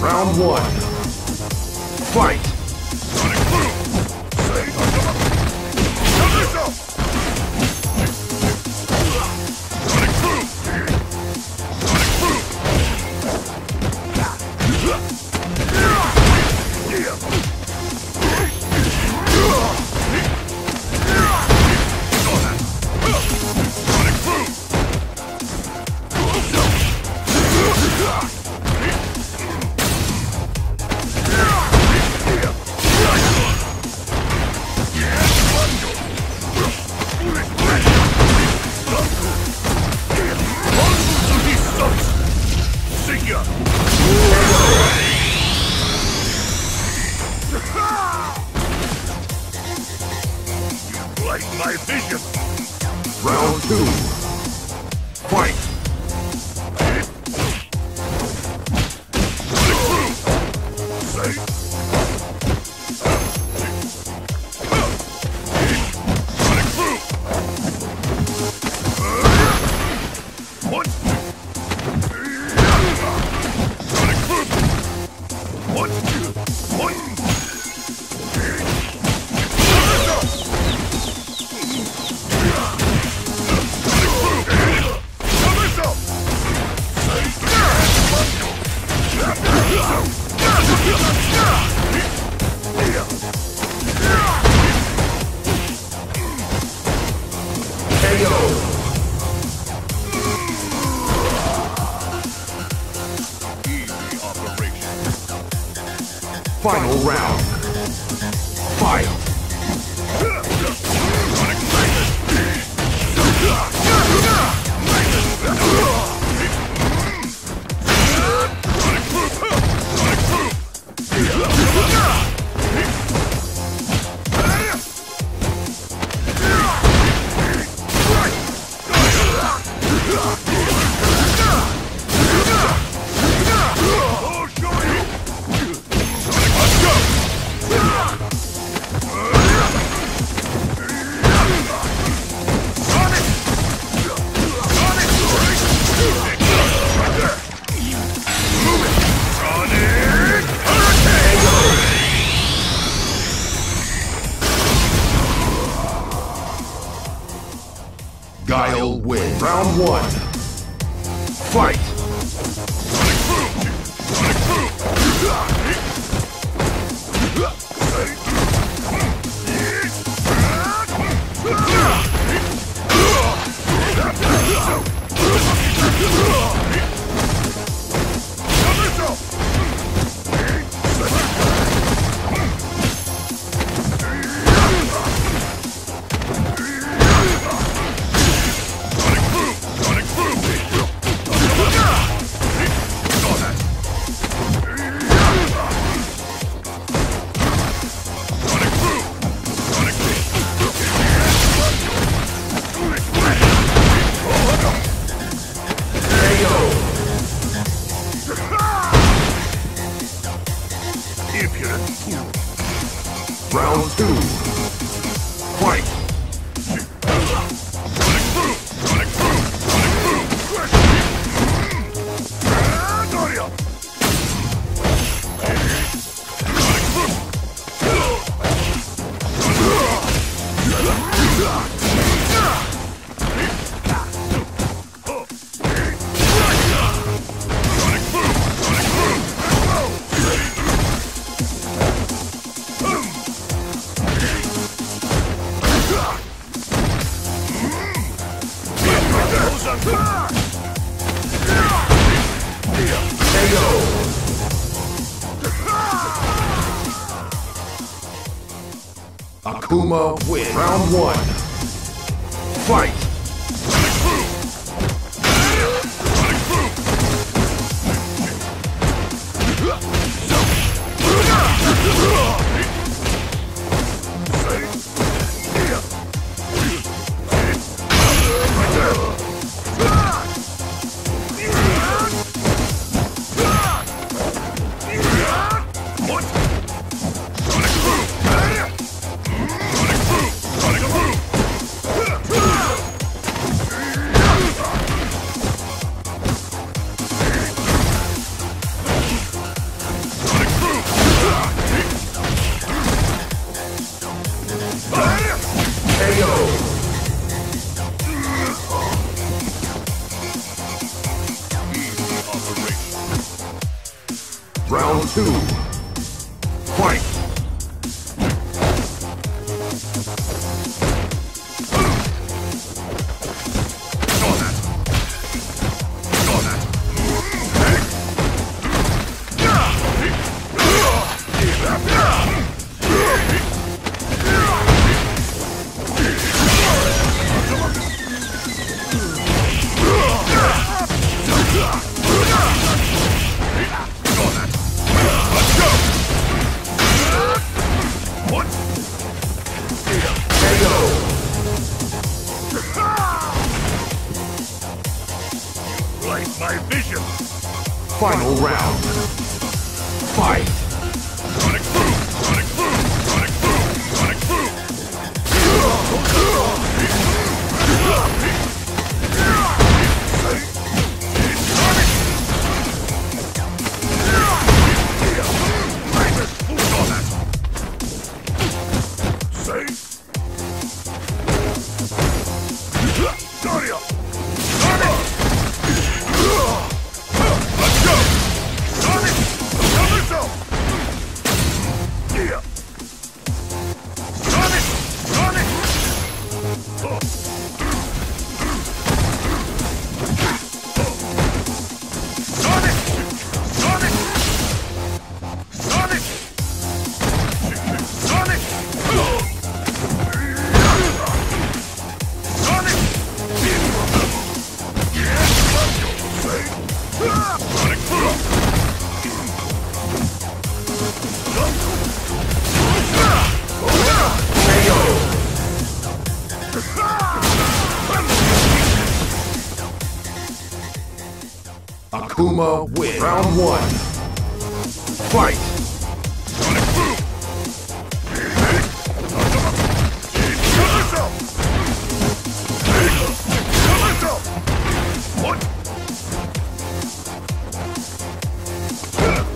Round one. Fight! Sonic Boom! Say yourself! Sonic Boom! Sonic Boom! Sonic Boom! My vision. Round two. Fight. Final round. Fight. Guile win. Round one. Fight! Sonic Boom! Sonic Boom! Round two. Fight! Akuma wins. Round one. Fight! Sonic Boom! Sonic Boom! Sonic Boom! Round 2. Fight! My vision. Final round. Fight. Sonic boom! Sonic boom! Sonic boom! Sonic boom! Akuma wins. Round 1. Fight! Sonic boom! Kill yourself! Kill yourself! What? Kill yourself!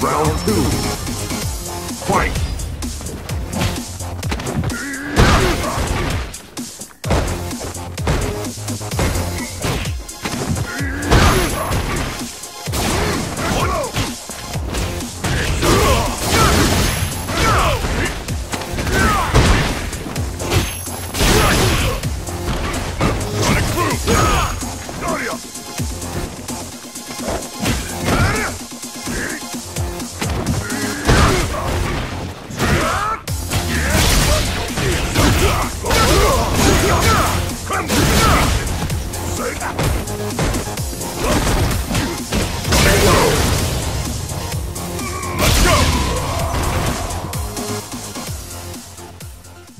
Round 2. Fight!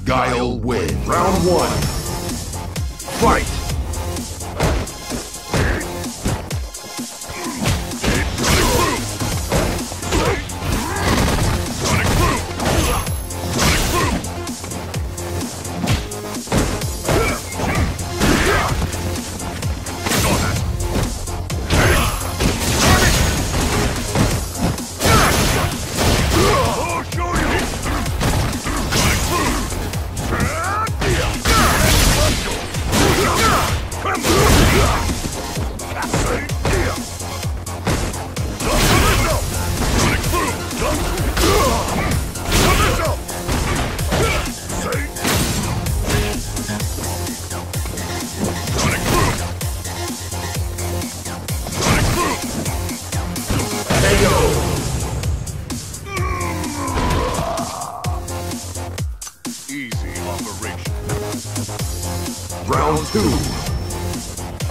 Guile wins. Round 1. Fight! Round 2.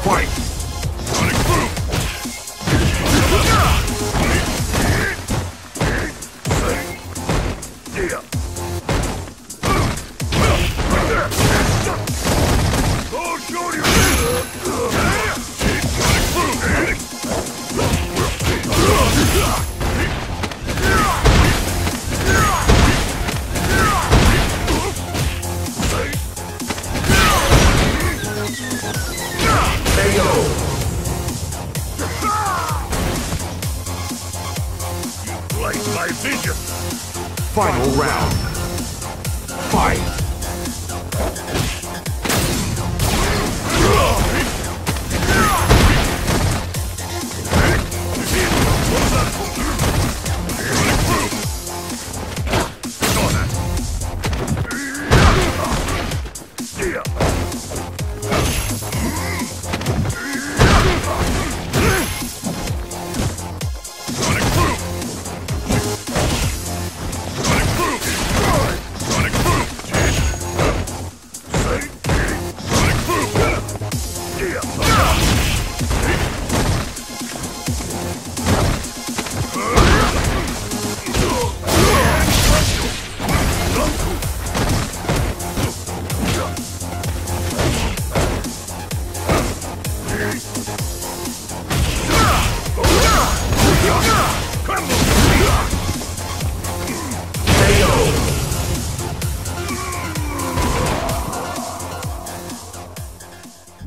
Fight! Sonic boom! Oh, shoot you! Final round. Fight!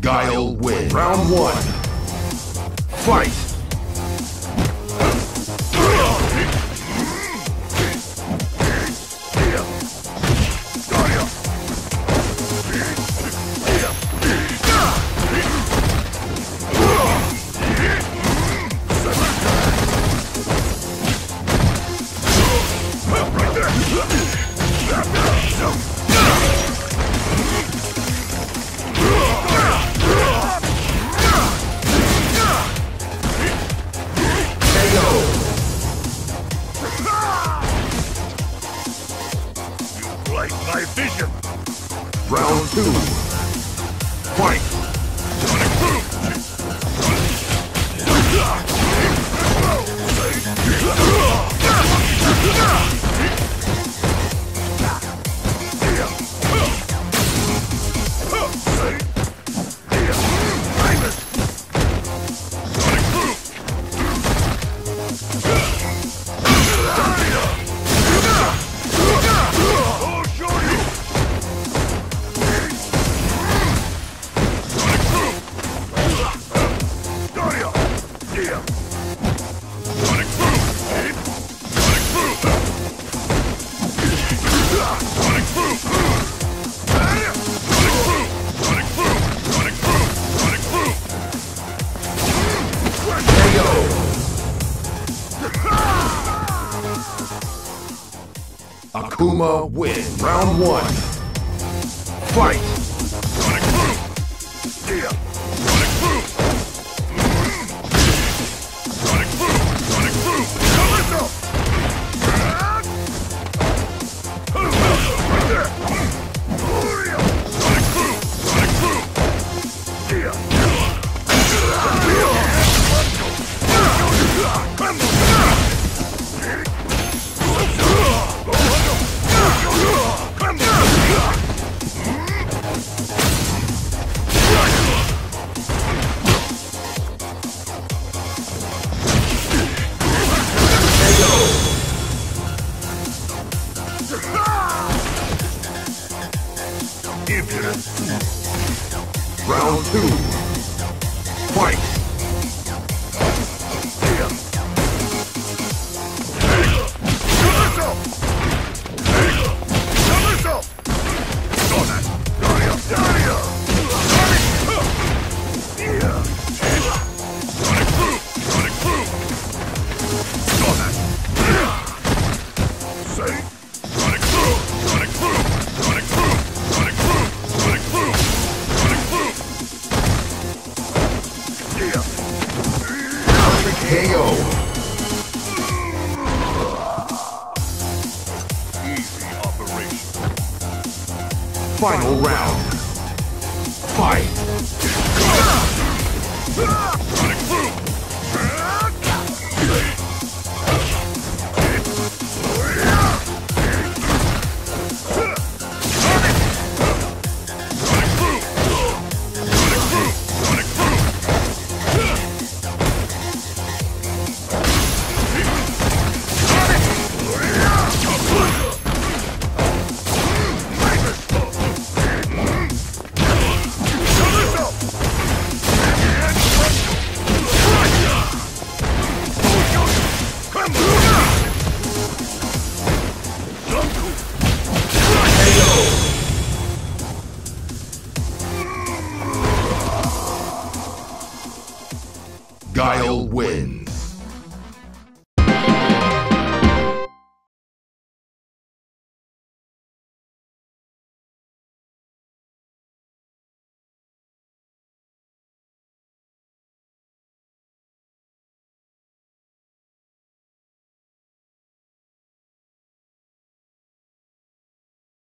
Guile win. Round one. Fight! My vision. Round two. Fight. Akuma win. Round one. Fight! Round two. Fight! Final round. Fight! Guile wins.